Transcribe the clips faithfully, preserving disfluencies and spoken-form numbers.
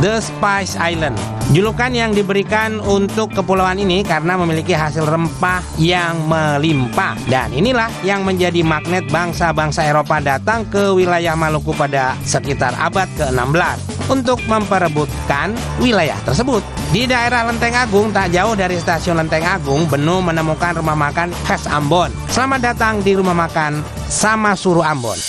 The Spice Island. Julukan yang diberikan untuk kepulauan ini karena memiliki hasil rempah yang melimpah. Dan inilah yang menjadi magnet bangsa-bangsa Eropa datang ke wilayah Maluku pada sekitar abad ke enam belas untuk memperebutkan wilayah tersebut. Di daerah Lenteng Agung, tak jauh dari stasiun Lenteng Agung, Benu menemukan rumah makan Hes Ambon. Selamat datang di rumah makan Sama Suru Ambon.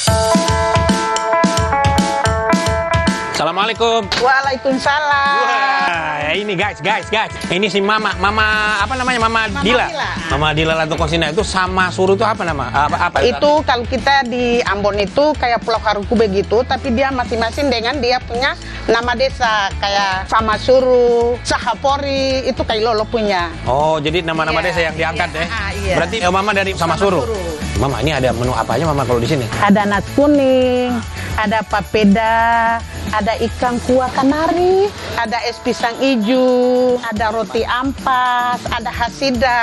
Assalamualaikum. Waalaikumsalam. Wah, ini guys, guys, guys. Ini si Mama, Mama apa namanya? Mama, Mama Dila. Dila. Mama Dila Lantuk Kosina itu Sama Suru itu apa nama? Apa, apa itu? Itu kalau kita di Ambon itu kayak Pulau Haruku begitu, tapi dia masing-masing dengan dia punya nama desa, kayak Sama Suru, Sahapori, itu kayak Lolo punya. Oh, jadi nama-nama yeah, desa yang diangkat yeah, deh. Yeah. Berarti eh, Mama dari Sama, Sama Suru. Suru. Mama, ini ada menu apa aja Mama kalau di sini? Ada nasi kuning, ada papeda, ada ikan kuah kenari, ada es pisang ijo, ada roti ampas, ada hasida.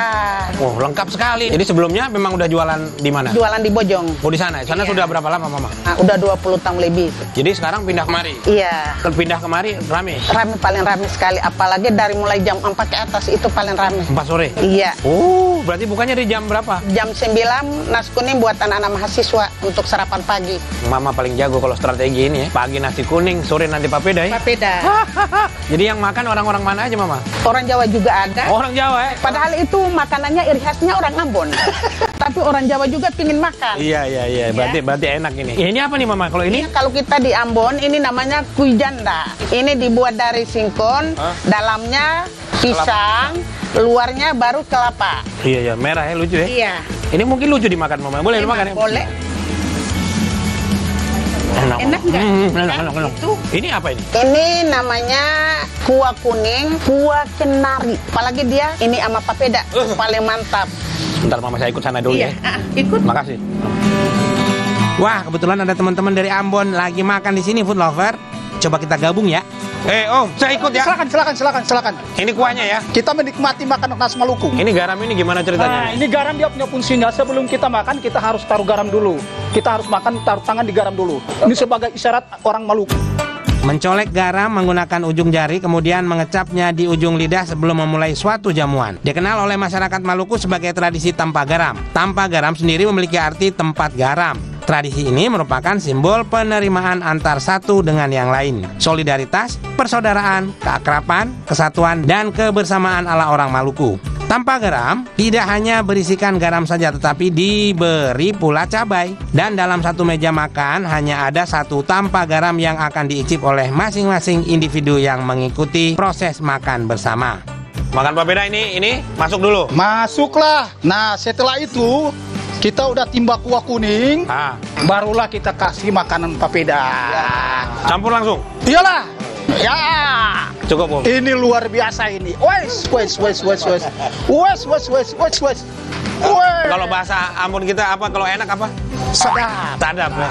Wah, wow, lengkap sekali. Jadi sebelumnya memang udah jualan di mana? Jualan di Bojong. Oh, di sana. Sana iya. Sudah berapa lama, Mama? Nah, udah dua puluh tahun lebih. Jadi sekarang pindah kemari? Iya. Pindah kemari rame? Rame, paling rame sekali. Apalagi dari mulai jam empat ke atas itu paling rame. empat sore? Iya. Oh, berarti bukannya di jam berapa? jam sembilan nasi kuning buat anak-anak mahasiswa untuk sarapan pagi. Mama paling jago kalau strategi ini ya. Pagi nasi kuning, sore nanti papeda ya? Papeda. Jadi yang makan orang-orang mana aja, Mama? Orang Jawa juga ada. Orang Jawa ya? Padahal itu makanannya iri khasnya orang Ambon. Tapi orang Jawa juga pingin makan. Iya, iya, iya. Berarti, ya? Berarti enak ini. Ini apa nih, Mama? Kalau ini? Ini kalau kita di Ambon, ini namanya kujanda. Ini dibuat dari singkong, huh? Dalamnya pisang, kelapa. Luarnya baru kelapa. Iya, iya. Merah ya, lucu ya? Iya. Ini mungkin lucu dimakan, Mama. Boleh dimakan ya? Boleh. Enak, enak nggak? Hmm, enak, enak, enak. Itu. Ini apa ini? Ini namanya kuah kuning, kuah kenari. Apalagi dia ini sama papeda, uh. paling mantap. Bentar Mama, saya ikut sana dulu iya. ya. Uh, ikut. Makasih. Wah, kebetulan ada teman-teman dari Ambon lagi makan di sini, food lover. Coba kita gabung ya. Eh Om, saya ikut ya. Silakan, silakan, silakan, silakan. Ini kuahnya ya. Kita menikmati makanan khas Maluku. Ini garam ini gimana ceritanya? Nah, ini garam dia punya fungsinya. Sebelum kita makan, kita harus taruh garam dulu. Kita harus makan, taruh tangan di garam dulu. Ini sebagai isyarat orang Maluku. Mencolek garam menggunakan ujung jari, kemudian mengecapnya di ujung lidah sebelum memulai suatu jamuan. Dikenal oleh masyarakat Maluku sebagai tradisi tanpa garam. Tanpa garam sendiri memiliki arti tempat garam. Tradisi ini merupakan simbol penerimaan antar satu dengan yang lain. Solidaritas, persaudaraan, keakraban, kesatuan, dan kebersamaan ala orang Maluku. Tanpa garam, tidak hanya berisikan garam saja, tetapi diberi pula cabai. Dan dalam satu meja makan, hanya ada satu tanpa garam yang akan diicip oleh masing-masing individu yang mengikuti proses makan bersama. Makan papeda ini, ini masuk dulu? Masuklah. Nah, setelah itu kita udah timba kuah kuning, ah. barulah kita kasih makanan papeda. Ya. Campur langsung? Iyalah. Ya. Cukup, Om. Ini luar biasa ini. Wes, wes, wes, wes, wes. Wes, wes, wes, wes, wes. Kalau bahasa Ambon kita apa? Kalau enak apa? Sadap. Sadap. Ya.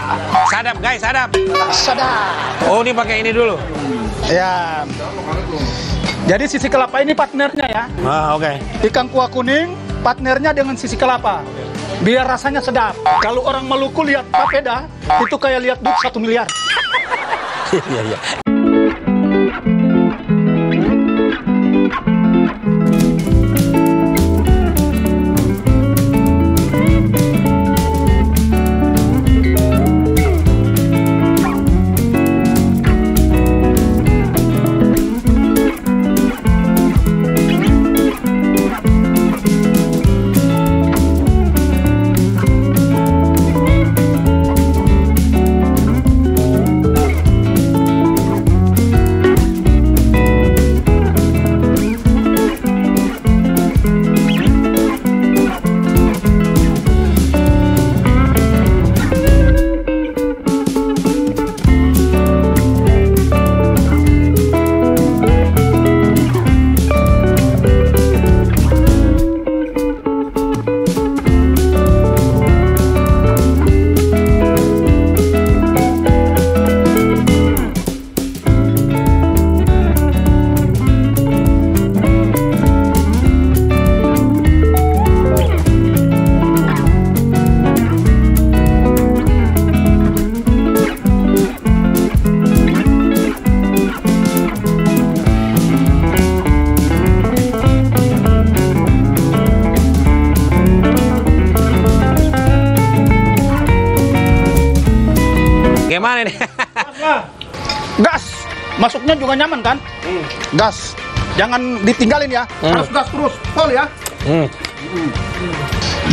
Sadap, guys, sadap. Sadap. Oh, ini pakai ini dulu. Ya. Jadi sisi kelapa ini partnernya ya. Ah, oke. Okay. Ikan kuah kuning partnernya dengan sisi kelapa. Biar rasanya sedap. Kalau orang Maluku lihat papeda, itu kayak lihat duit satu miliar. Iya, iya. Bagaimana nih? Gas. Masuknya juga nyaman kan? Hmm. Gas. Jangan ditinggalin ya. Hmm. Harus gas terus. Pol ya. Hmm. Hmm.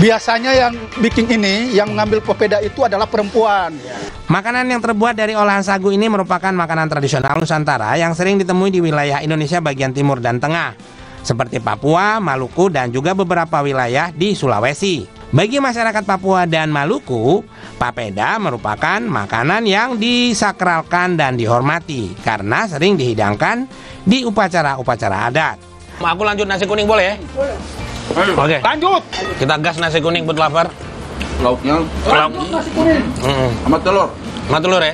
Biasanya yang bikin ini, yang mengambil papeda itu adalah perempuan. Makanan yang terbuat dari olahan sagu ini merupakan makanan tradisional Nusantara yang sering ditemui di wilayah Indonesia bagian timur dan tengah, seperti Papua, Maluku, dan juga beberapa wilayah di Sulawesi. Bagi masyarakat Papua dan Maluku, papeda merupakan makanan yang disakralkan dan dihormati karena sering dihidangkan di upacara-upacara adat. Aku lanjut nasi kuning boleh ya? Boleh. Oke. Lanjut. Kita gas nasi kuning buat lapar. Lauknya lauk nasi kuning. Mm-mm. Sama telur. Sama telur ya?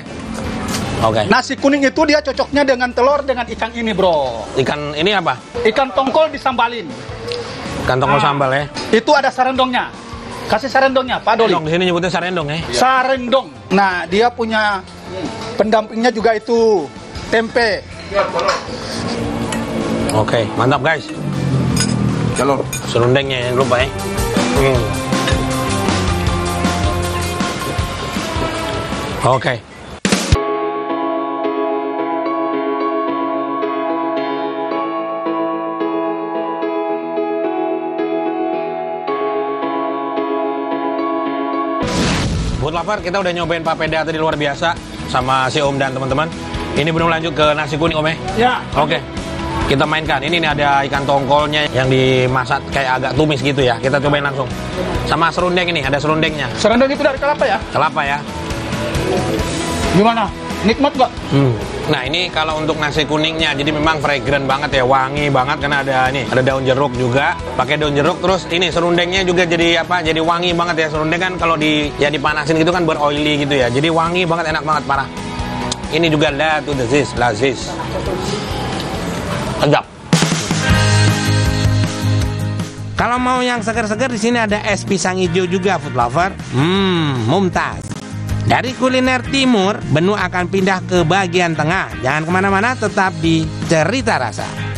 Oke. Okay. Nasi kuning itu dia cocoknya dengan telur dengan ikan ini, Bro. Ikan ini apa? Ikan tongkol disambalin. Ikan tongkol ah. sambal ya. Itu ada sarendongnya. Kasih sarendongnya, Pak Doli. Di sini nyebutnya sarendong ya. Sarendong. Nah, dia punya pendampingnya juga itu tempe. Oke, okay, mantap guys. Telur serundengnya yang lupa ya. Hmm. Oke. Okay. Buat lapar, kita udah nyobain papeda tadi luar biasa sama si Om dan teman-teman. Ini belum lanjut ke nasi kuning, Om ya? Ya. Oke. Okay. Kita mainkan. Ini nih ada ikan tongkolnya yang dimasak kayak agak tumis gitu ya. Kita cobain langsung. Sama serundeng ini, ada serundengnya. Serundeng itu dari kelapa ya? Kelapa ya. Gimana? Nikmat gak? Hmm. Nah ini kalau untuk nasi kuningnya, jadi memang fragrant banget ya, wangi banget karena ada ini, ada daun jeruk juga. Pakai daun jeruk, terus ini serundengnya juga jadi apa? Jadi wangi banget ya. Serundeng kan kalau di ya dipanasin gitu kan beroily gitu ya. Jadi wangi banget, enak banget parah. Ini juga la tuh lazis, lazis. Sedap. Kalau mau yang segar-segar di sini ada es pisang ijo juga, food lover. Hmm, mumtaz. Dari kuliner timur, Benu akan pindah ke bagian tengah. Jangan kemana-mana, tetap di Cerita Rasa.